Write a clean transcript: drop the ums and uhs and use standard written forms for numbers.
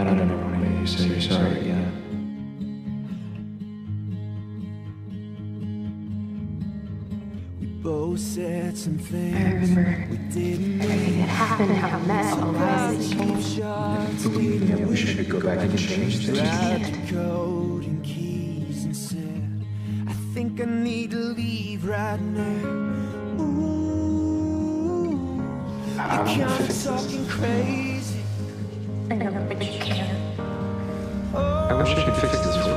I don't ever want to hear you say you're sorry again. We both said some things. I remember everything that happened, how mad all was. I believe that we should go back and change things. I think I need to leave right now. Ooh, I can't stop talking crazy. I know, but you can't. I wish I could fix this.